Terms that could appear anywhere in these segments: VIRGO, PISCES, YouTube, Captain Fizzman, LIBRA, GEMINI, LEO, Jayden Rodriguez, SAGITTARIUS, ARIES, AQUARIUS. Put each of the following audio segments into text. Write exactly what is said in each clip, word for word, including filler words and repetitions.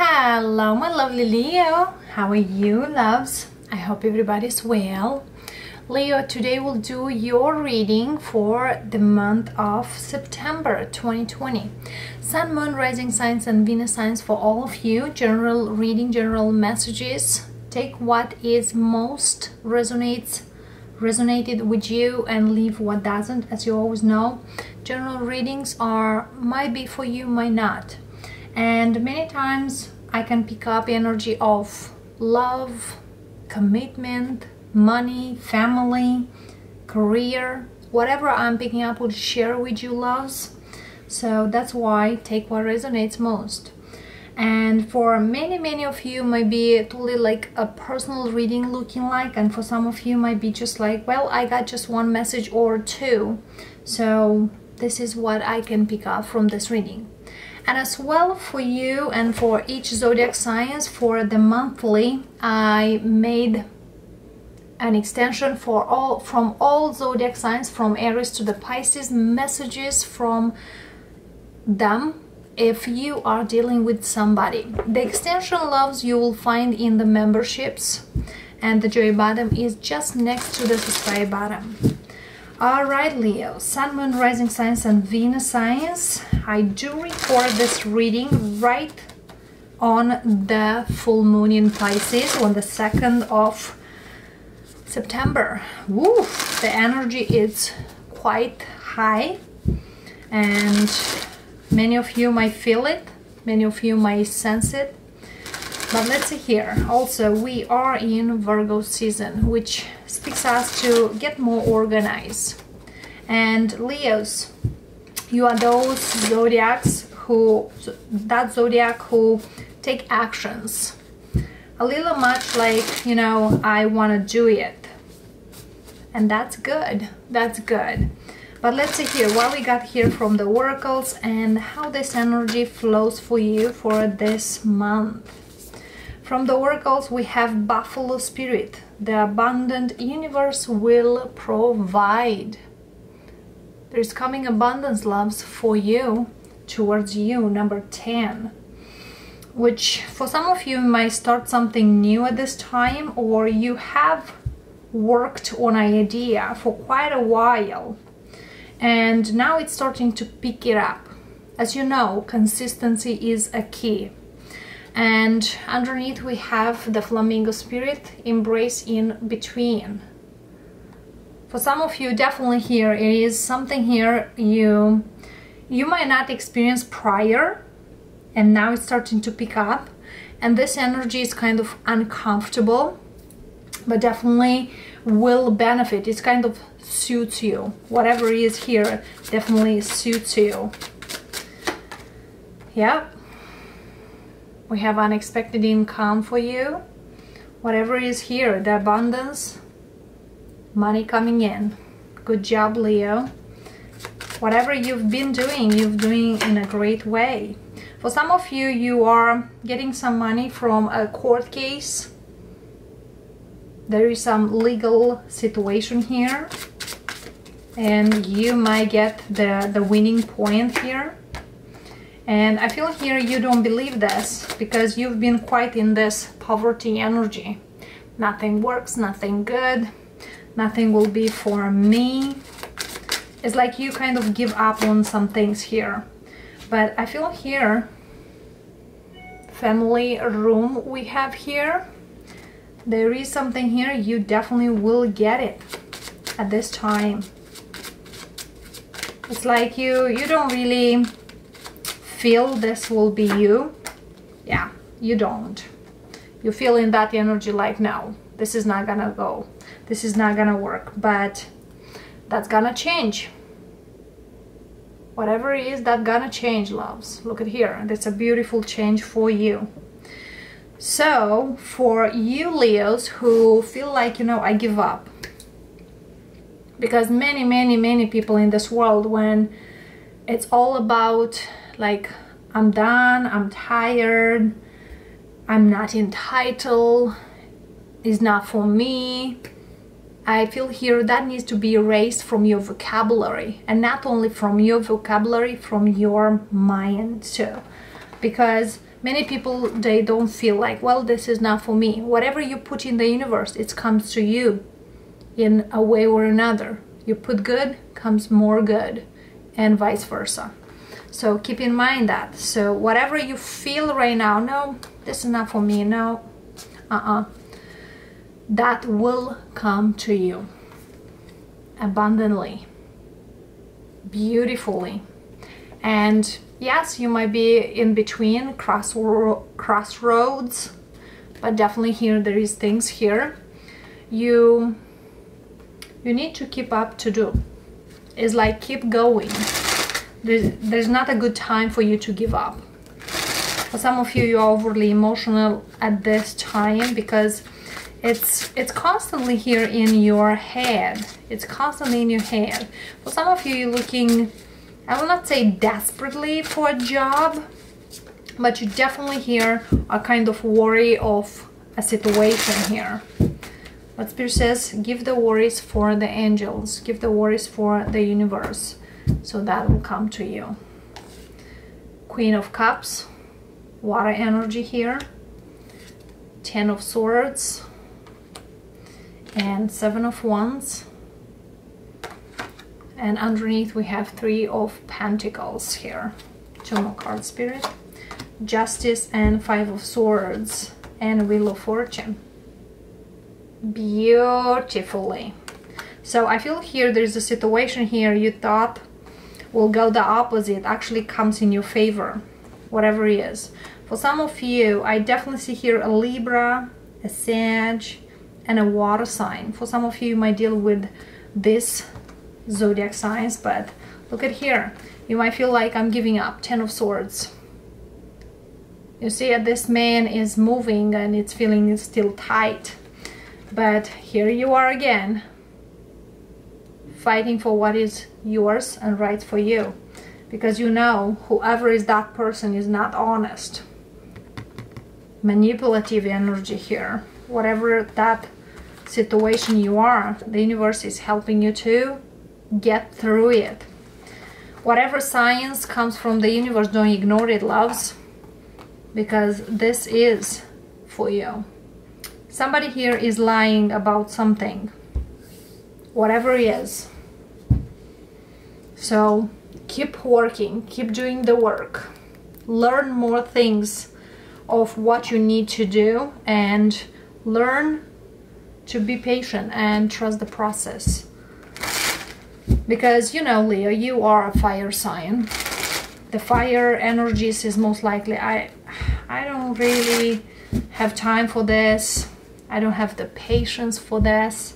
Hello my lovely Leo, how are you loves? I hope everybody's well. Leo, today we'll do your reading for the month of September twenty twenty. Sun, Moon, Rising signs and Venus signs for all of you. General reading, general messages. Take what is most resonates resonated with you and leave what doesn't, as you always know. General readings are might be for you, might not. And many times I can pick up energy of love, commitment, money, family, career, whatever I'm picking up will share with you loves. So that's why take what resonates most. And for many, many of you might be totally like a personal reading looking like, and for some of you might be just like, well, I got just one message or two. So this is what I can pick up from this reading. And as well for you and for each zodiac signs for the monthly, I made an extension for all from all zodiac signs from Aries to the Pisces, messages from them if you are dealing with somebody. The extension loves you will find in the memberships, and the joy button is just next to the subscribe button. Alright Leo, Sun, Moon, Rising signs and Venus signs. I do record this reading right on the full moon in Pisces on the second of September. Woo! The energy is quite high and many of you might feel it, many of you might sense it. But let's see here. Also, we are in Virgo season, which speaks us to get more organized. And Leos, you are those zodiacs who, that zodiac who take actions. A little much like, you know, I want to do it. And that's good. That's good. But let's see here what we got here from the oracles and how this energy flows for you for this month. From the oracles we have Buffalo Spirit. The abundant universe will provide. There's coming abundance loves for you, towards you, number ten. Which for some of you might start something new at this time, or you have worked on an idea for quite a while and now it's starting to pick it up. As you know, consistency is a key. And underneath we have the Flamingo Spirit, embrace in between. For some of you definitely here it is something here you you might not experience prior, and now it's starting to pick up, and this energy is kind of uncomfortable but definitely will benefit. It's kind of suits you, whatever is here definitely suits you. Yeah. We have unexpected income for you. Whatever is here, the abundance, money coming in. Good job, Leo. Whatever you've been doing, you're doing in a great way. For some of you, you are getting some money from a court case. There is some legal situation here. And you might get the, the winning point here. And I feel here you don't believe this because you've been quite in this poverty energy. Nothing works, nothing good, nothing will be for me. It's like you kind of give up on some things here. But I feel here, family room we have here. There is something here, you definitely will get it at this time. It's like you, you don't really feel this will be you. Yeah, you don't. You feel in that energy like, no, this is not gonna go. This is not gonna work, but that's gonna change. Whatever it is, that's gonna change, loves. Look at here, that's a beautiful change for you. So, for you Leos who feel like, you know, I give up. Because many, many, many people in this world, when it's all about like, I'm done, I'm tired, I'm not entitled, it's not for me. I feel here that needs to be erased from your vocabulary. And not only from your vocabulary, from your mind too. Because Many people, they don't feel like, well, this is not for me. Whatever you put in the universe, it comes to you in a way or another. You put good, comes more good, and vice versa. So keep in mind that. So whatever you feel right now, no, this is not for me, no, uh-uh, that will come to you abundantly, beautifully. And yes, you might be in between crossroads, but definitely here there is things here you you need to keep up to do. It's like keep going. There's, there's not a good time for you to give up. For some of you, you're overly emotional at this time because it's it's constantly here in your head. It's constantly in your head. For some of you, you're looking, I will not say desperately for a job, but you definitely hear a kind of worry of a situation here. What Spirit says, give the worries for the angels, give the worries for the universe, so that will come to you. Queen of Cups, water energy here, Ten of Swords, and Seven of Wands. And underneath we have Three of Pentacles here. Two more cards, Spirit. Justice and Five of Swords and Wheel of Fortune. Beautifully. So I feel here there's a situation here you thought will go the opposite, actually comes in your favor, whatever it is. For some of you, I definitely see here a Libra, a Sag, and a water sign. For some of you, you might deal with this zodiac signs, but look at here, you might feel like I'm giving up. Ten of Swords, you see that this man is moving and it's feeling is still tight, but here you are again fighting for what is yours and right for you, because you know whoever is that person is not honest. Manipulative energy here. Whatever that situation you are, the universe is helping you to get through it. Whatever science comes from the universe, don't ignore it, loves, because this is for you. Somebody here is lying about something, whatever it is. So keep working, keep doing the work, learn more things of what you need to do, and learn to be patient and trust the process. Because, you know, Leo, you are a fire sign. The fire energies is most likely, I, I don't really have time for this. I don't have the patience for this.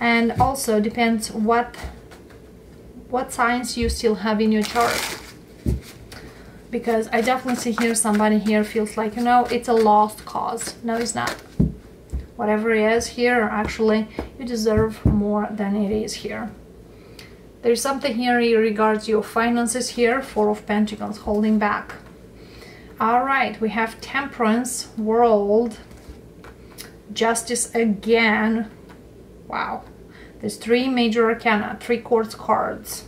And also depends what, what signs you still have in your chart. Because I definitely see here somebody here feels like, you know, it's a lost cause. No, it's not. Whatever it is here, actually, you deserve more than it is here. There's something here in regards your finances here, Four of Pentacles, holding back. All right, we have Temperance, World, Justice again. Wow, there's three major arcana, three quartz cards.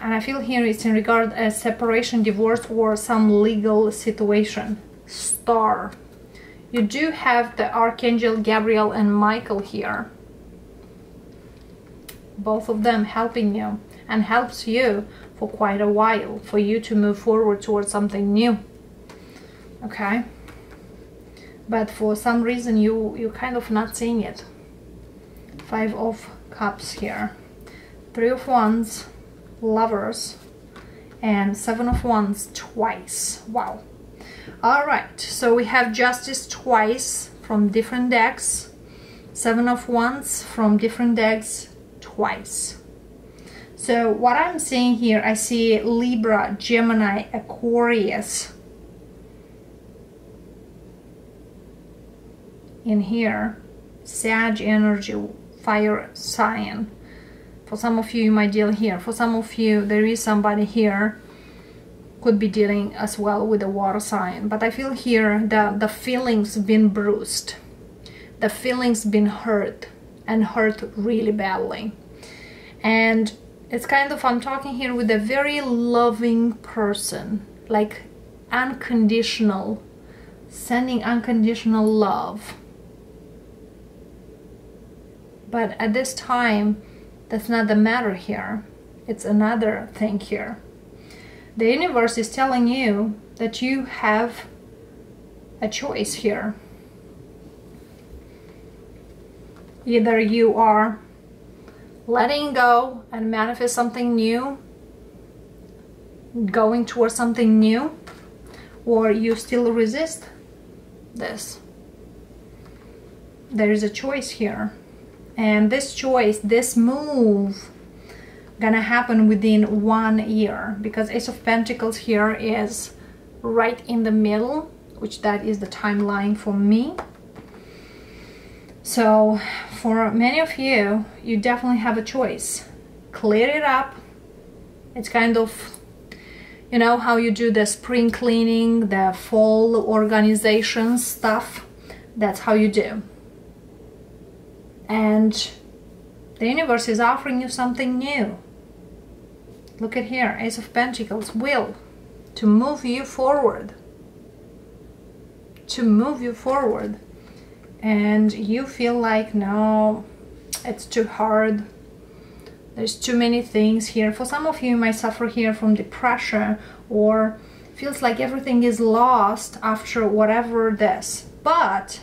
And I feel here it's in regard a separation, divorce, or some legal situation. Star. You do have the Archangel Gabriel and Michael here. Both of them helping you, and helps you for quite a while, for you to move forward towards something new. Okay, but for some reason you you kind of not seeing it. Five of Cups here, Three of Wands, Lovers, and Seven of Wands twice. Wow. All right, so we have Justice twice from different decks, Seven of Wands from different decks twice. So what I'm seeing here, I see Libra, Gemini, Aquarius in here, Sag energy, fire sign. For some of you, you might deal here. For some of you, there is somebody here could be dealing as well with the water sign. But I feel here that the feelings been bruised, the feelings been hurt, and hurt really badly. And it's kind of, I'm talking here with a very loving person, like unconditional, sending unconditional love. But at this time, that's not the matter here. It's another thing here. The universe is telling you that you have a choice here. Either you are letting go and manifest something new, going towards something new, or you still resist this. There is a choice here. And this choice, this move, gonna happen within one year, because Ace of Pentacles here is right in the middle, which that is the timeline for me. So for many of you, you definitely have a choice. Clear it up. It's kind of, you know, how you do the spring cleaning, the fall organization stuff. That's how you do. And the universe is offering you something new. Look at here, Ace of Pentacles, will to move you forward, to move you forward. And you feel like, no, it's too hard, there's too many things here. For some of you, you might suffer here from depression, or feels like everything is lost after whatever this. But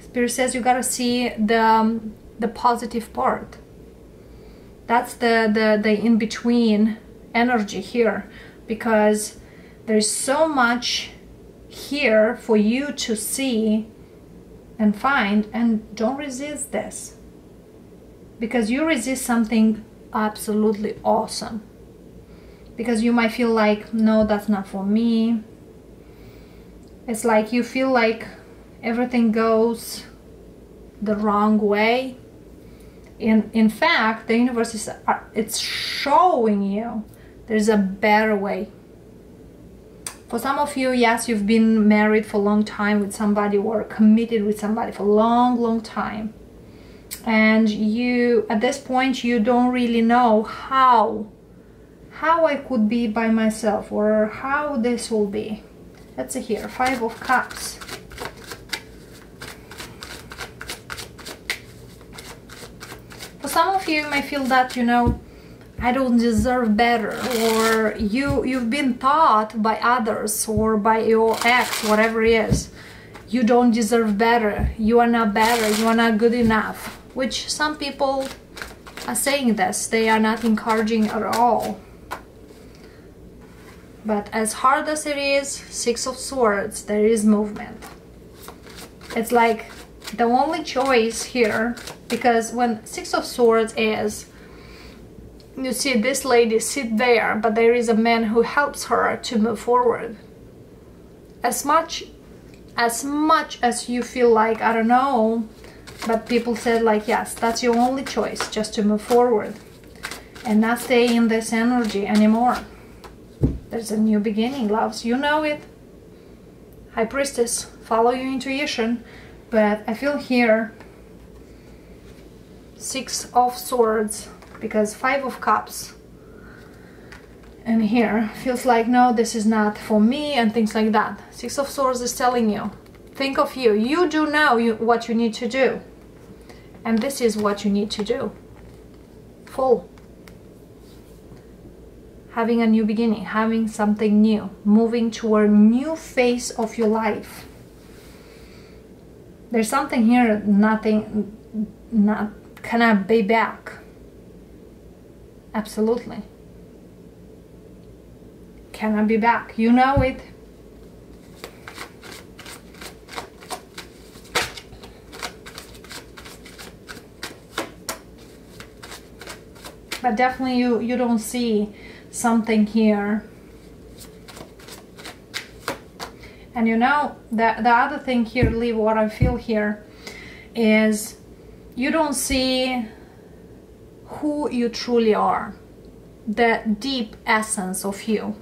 Spirit says you gotta see the um, the positive part. That's the the the in between energy here, because there's so much here for you to see and find. And don't resist this, because you resist something absolutely awesome, because you might feel like, no, that's not for me. It's like you feel like everything goes the wrong way. In, in fact, the universe is it's showing you there's a better way. For some of you, yes, you've been married for a long time with somebody, or committed with somebody for a long, long time. And you, at this point, you don't really know how, how I could be by myself, or how this will be. Let's see here, Five of Cups. Some of you may feel that, you know, I don't deserve better, or you you've been taught by others or by your ex, whatever it is, you don't deserve better, you are not better, you are not good enough. Which some people are saying this, they are not encouraging at all. But as hard as it is, Six of Swords, there is movement. It's like the only choice here, because when Six of Swords is, you see this lady sit there, but there is a man who helps her to move forward. As much as much as you feel like, I don't know, but people said like, yes, that's your only choice, just to move forward and not stay in this energy anymore. There's a new beginning, loves, you know it. High Priestess, follow your intuition. But I feel here Six of Swords, because Five of Cups and here feels like, no, this is not for me, and things like that. Six of Swords is telling you, think of you, you do know you, what you need to do, and this is what you need to do. Full, having a new beginning, having something new, moving toward a new phase of your life. There's something here, nothing, not, cannot be back. Absolutely. Cannot be back, you know it. But definitely you, you don't see something here. And you know, the, the other thing here, Lib, what I feel here is you don't see who you truly are, the deep essence of you.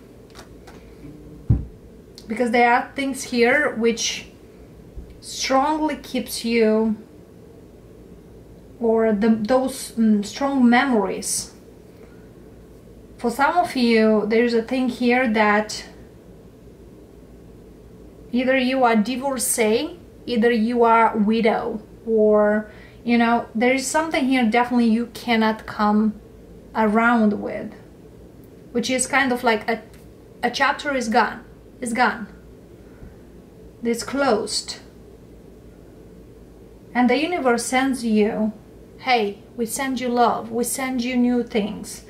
Because there are things here which strongly keeps you, or the, those um, strong memories. For some of you, there's a thing here that Either you are divorcee, either you are widow, or, you know, there is something here definitely you cannot come around with, which is kind of like a, a chapter is gone, it's gone, it's closed. And the universe sends you, hey, we send you love, we send you new things,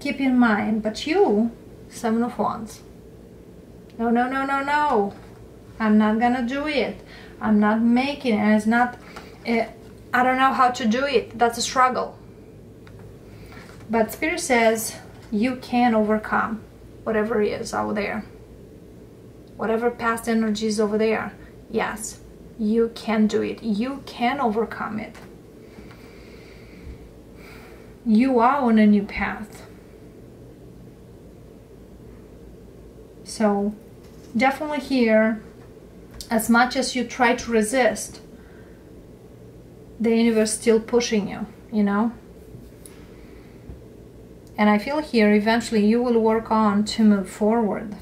keep in mind. But you, Seven of Wands, no, no, no, no, no, I'm not gonna do it, I'm not making it, it's not, uh, I don't know how to do it, that's a struggle. But Spirit says, you can overcome whatever is out there, whatever past energy is over there. Yes, you can do it, you can overcome it. You are on a new path. So definitely here, as much as you try to resist, the universe is still pushing you, you know? And I feel here eventually you will work on to move forward.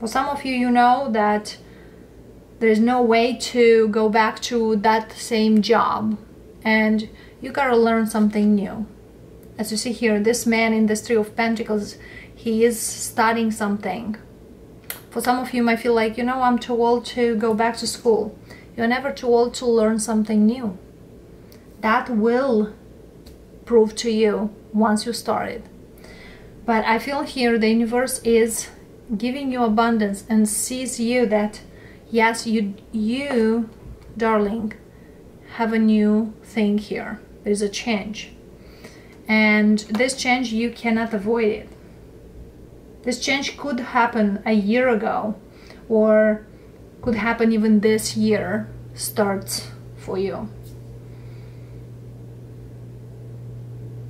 For some of you, you know that there's no way to go back to that same job, and you gotta learn something new. As you see here, this man in the Three of Pentacles, he is studying something. For some of you, you might feel like, you know, I'm too old to go back to school. You're never too old to learn something new. That will prove to you once you start it. But I feel here the universe is giving you abundance and sees you that, yes, you, you, darling, have a new thing here. There's a change. And this change, you cannot avoid it. This change could happen a year ago, or could happen even this year starts for you.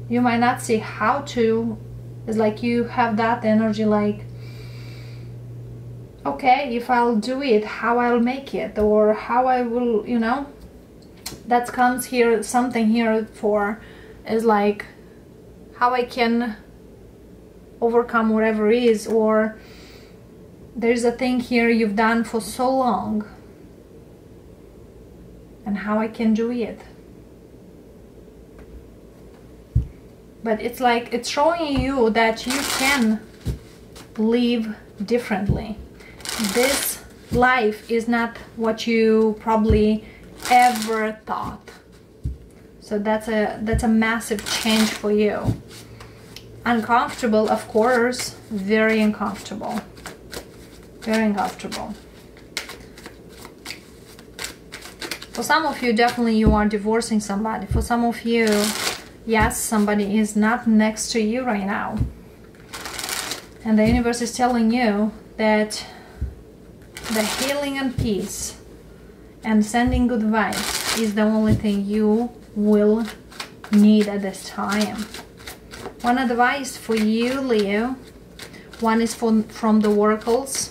You might not see how to. It's like you have that energy like, okay, if I'll do it, how I'll make it, or how I will, you know, that comes here, something here for, is like how I can overcome whatever is, or there's a thing here you've done for so long and how I can do it. But it's like it's showing you that you can live differently. This life is not what you probably ever thought. So that's a that's a massive change for you. Uncomfortable, of course, very uncomfortable, very uncomfortable. For some of you, definitely you are divorcing somebody. For some of you, yes, somebody is not next to you right now. And the universe is telling you that the healing and peace and sending good vibes is the only thing you will need at this time. One advice for you, Leo, one is from, from the oracles,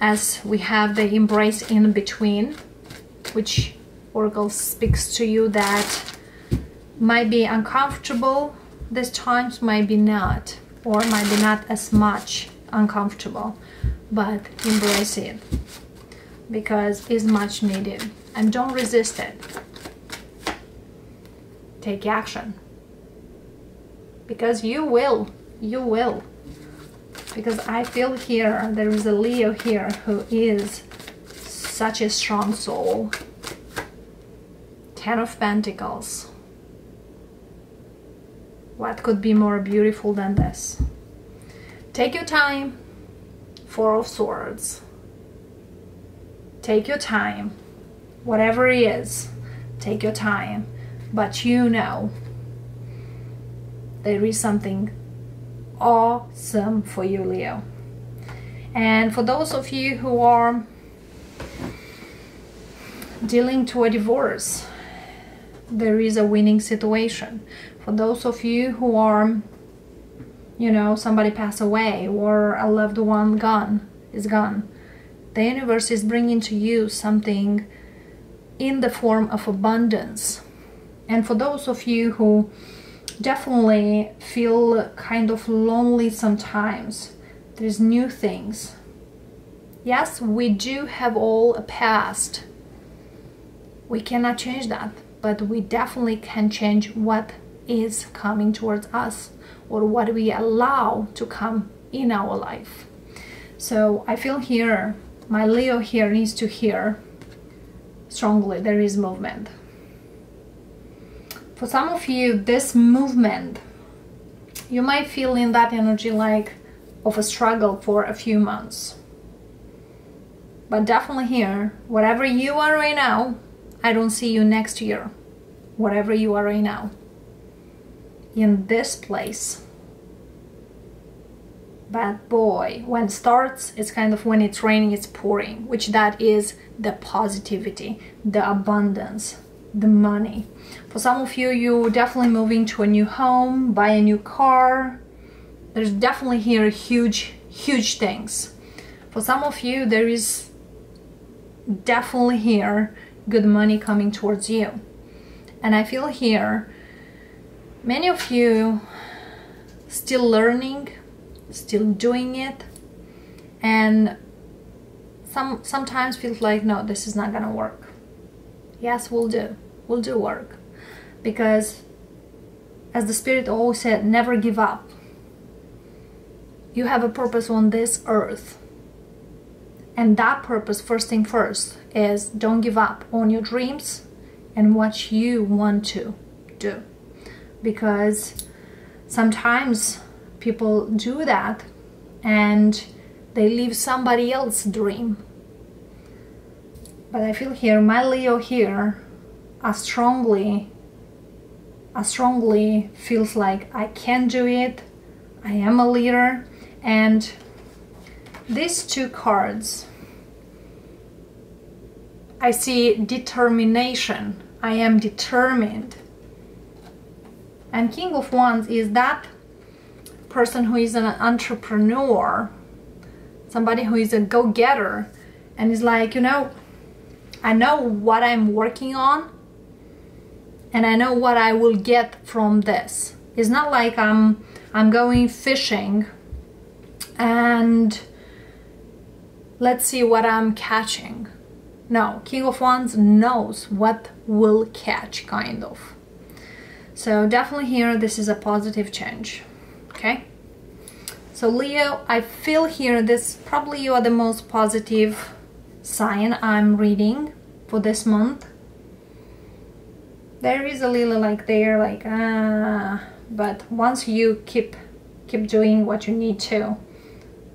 as we have the embrace in between, which oracle speaks to you that might be uncomfortable this time, might be not, or might be not as much uncomfortable, but embrace it because it's much needed, and don't resist it. Take action. Because you will, you will. Because I feel here, there is a Leo here who is such a strong soul. Ten of Pentacles. What could be more beautiful than this? Take your time. Four of Swords. Take your time. Whatever it is, take your time. But you know, there is something awesome for you, Leo. And for those of you who are dealing to a divorce, there is a winning situation. For those of you who are, you know, somebody passed away or a loved one gone, is gone, the universe is bringing to you something in the form of abundance. And for those of you who definitely feel kind of lonely sometimes, There's new things. Yes, we do have all a past. We cannot change that, but we definitely can change what is coming towards us or what we allow to come in our life. So I feel here, my Leo here needs to hear strongly there is movement. For some of you, this movement, you might feel in that energy like of a struggle for a few months. But definitely here, wherever you are right now, I don't see you next year, wherever you are right now. In this place. But boy, when it starts, it's kind of when it's raining, it's pouring, which that is the positivity, the abundance, the money. For some of you, you're definitely moving to a new home, buy a new car. There's definitely here huge, huge things. For some of you, there is definitely here good money coming towards you. And I feel here, many of you still learning, still doing it, and some sometimes feels like, no, this is not gonna work. Yes, we'll do we'll do work, because as the spirit always said, never give up. You have a purpose on this earth, and that purpose, first thing first, is don't give up on your dreams and what you want to do, because sometimes people do that and they leave somebody else's dream. But I feel here, my Leo here are strongly, are strongly feels like I can do it, I am a leader. And these two cards, I see determination. I am determined. And King of Wands is that person who is an entrepreneur, somebody who is a go-getter, and is like, you know, I know what I'm working on and I know what I will get from this. It's not like I'm I'm going fishing and let's see what I'm catching. No, King of Wands knows what will catch, kind of. So definitely here, this is a positive change. Okay, so Leo, I feel here this probably you are the most positive sign I'm reading for this month. There is a little like there, like ah, but once you keep keep doing what you need to,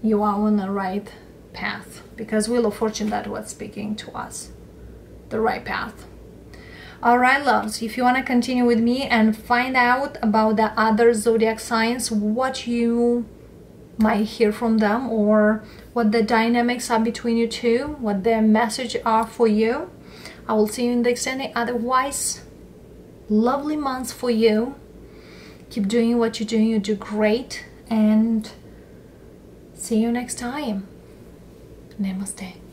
you are on the right path, because Wheel of Fortune, that was speaking to us, the right path. All right, loves, if you want to continue with me and find out about the other zodiac signs, what you might hear from them, or what the dynamics are between you two, what their messages are for you, I will see you in the extended. Otherwise, lovely months for you. Keep doing what you're doing. You do great. And see you next time. Namaste.